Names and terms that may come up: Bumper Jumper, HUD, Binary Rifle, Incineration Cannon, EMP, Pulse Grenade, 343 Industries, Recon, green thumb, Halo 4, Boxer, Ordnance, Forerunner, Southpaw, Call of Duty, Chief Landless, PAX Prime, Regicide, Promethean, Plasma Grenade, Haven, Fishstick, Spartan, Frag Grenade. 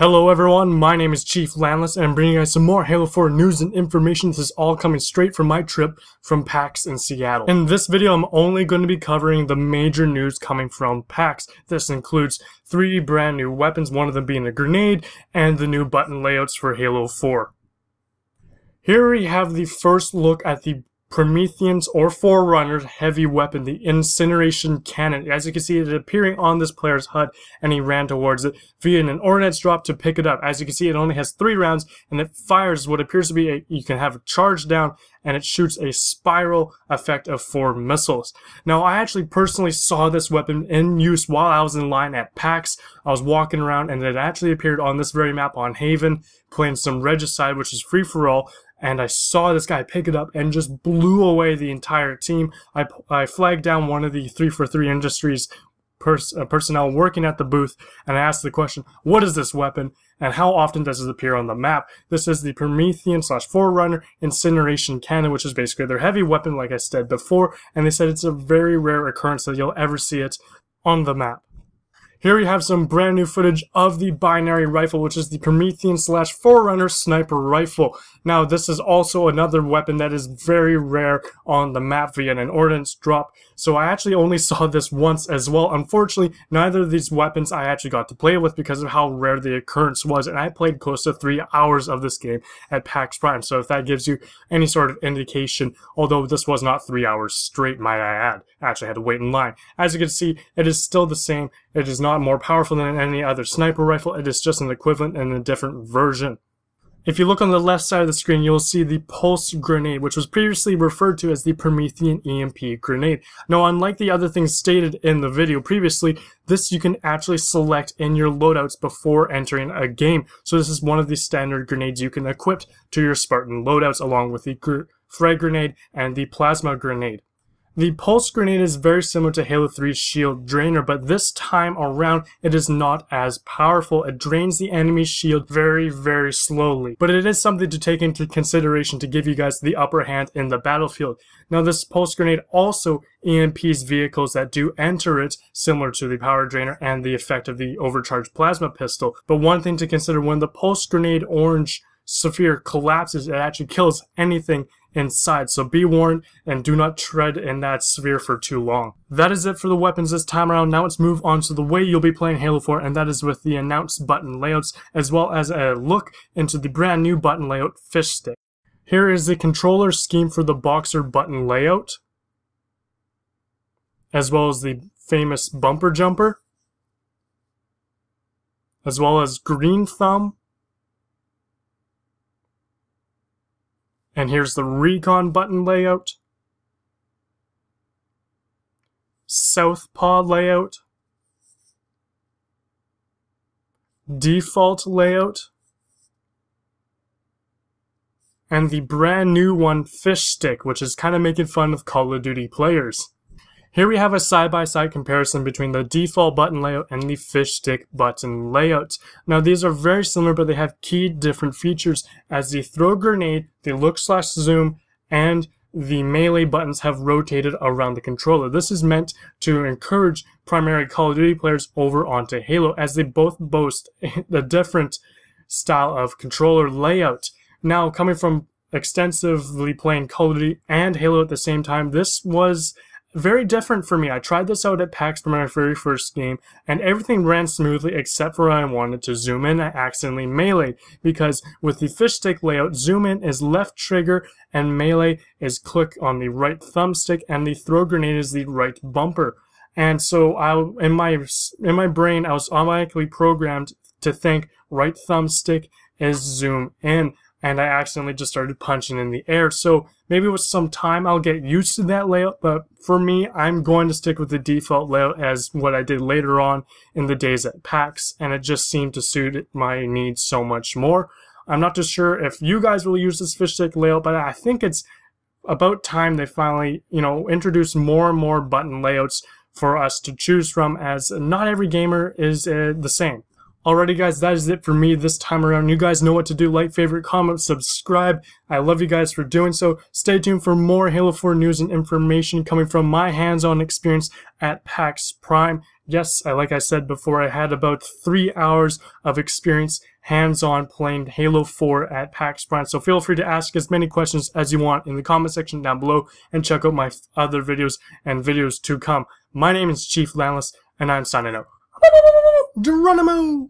Hello everyone, my name is Chief Landless and I'm bringing you guys some more Halo 4 news and information. This is all coming straight from my trip from PAX in Seattle. In this video, I'm only going to be covering the major news coming from PAX. This includes three brand new weapons, one of them being a grenade, and the new button layouts for Halo 4. Here we have the first look at the Promethean's or Forerunner's heavy weapon, the Incineration Cannon. As you can see, it is appearing on this player's HUD, and he ran towards it via an ordnance drop to pick it up. As you can see, it only has 3 rounds, and it fires what appears to be you can have a charge down, and it shoots a spiral effect of 4 missiles. Now, I actually personally saw this weapon in use while I was in line at PAX. I was walking around, and it actually appeared on this very map on Haven, playing some Regicide, which is free-for-all, and I saw this guy pick it up and just blew away the entire team. I flagged down one of the 343 Industries personnel working at the booth, and I asked the question, what is this weapon, and how often does it appear on the map? This is the Promethean/Forerunner Incineration Cannon, which is basically their heavy weapon, like I said before, and they said it's a very rare occurrence that you'll ever see it on the map. Here we have some brand new footage of the Binary Rifle, which is the Promethean/Forerunner Sniper Rifle. Now, this is also another weapon that is very rare on the map via an ordnance drop, so I actually only saw this once as well. Unfortunately, neither of these weapons I actually got to play with because of how rare the occurrence was, and I played close to 3 hours of this game at PAX Prime, so if that gives you any sort of indication, although this was not 3 hours straight, might I add. I actually had to wait in line. As you can see, it is still the same. It is not more powerful than any other sniper rifle, it is just an equivalent and a different version. If you look on the left side of the screen, you'll see the Pulse Grenade, which was previously referred to as the Promethean EMP Grenade. Now, unlike the other things stated in the video previously, this you can actually select in your loadouts before entering a game. So this is one of the standard grenades you can equip to your Spartan loadouts, along with the Frag Grenade and the Plasma Grenade. The Pulse Grenade is very similar to Halo 3's shield drainer, but this time around it is not as powerful. It drains the enemy's shield very, very slowly, but it is something to take into consideration to give you guys the upper hand in the battlefield. Now, this Pulse Grenade also EMPs vehicles that do enter it, similar to the power drainer and the effect of the overcharged plasma pistol. But one thing to consider, when the Pulse Grenade orange sphere collapses, it actually kills anything inside, so be warned and do not tread in that sphere for too long. That is it for the weapons this time around. Now let's move on to the way you'll be playing Halo 4, and that is with the announced button layouts, as well as a look into the brand new button layout, Fishstick. Here is the controller scheme for the Boxer button layout, as well as the famous Bumper Jumper, as well as Green Thumb. And here's the Recon button layout, Southpaw layout, default layout, and the brand new one, Fishstick, which is kind of making fun of Call of Duty players. Here we have a side-by-side comparison between the default button layout and the Fishstick button layout. Now, these are very similar, but they have key different features, as the throw grenade, the look/zoom, and the melee buttons have rotated around the controller. This is meant to encourage primary Call of Duty players over onto Halo, as they both boast a different style of controller layout. Now, coming from extensively playing Call of Duty and Halo at the same time, this was very different for me. I tried this out at PAX for my very first game, and everything ran smoothly except for when I wanted to zoom in. I accidentally meleeed, because with the Fishstick layout, zoom in is left trigger and melee is click on the right thumbstick, and the throw grenade is the right bumper. And so in my brain, I was automatically programmed to think right thumbstick is zoom in, and I accidentally just started punching in the air. So maybe with some time I'll get used to that layout, but for me, I'm going to stick with the default layout, as what I did later on in the days at PAX, and it just seemed to suit my needs so much more. I'm not too sure if you guys will use this Fishstick layout, but I think it's about time they finally, introduce more and more button layouts for us to choose from, as not every gamer is the same. Alrighty guys, that is it for me this time around. You guys know what to do. Like, favorite, comment, subscribe. I love you guys for doing so. Stay tuned for more Halo 4 news and information coming from my hands-on experience at PAX Prime. Yes, like I said before, I had about 3 hours of experience hands-on playing Halo 4 at PAX Prime. So feel free to ask as many questions as you want in the comment section down below, and check out my other videos and videos to come. My name is Chief Landless, and I'm signing out. Geronimo!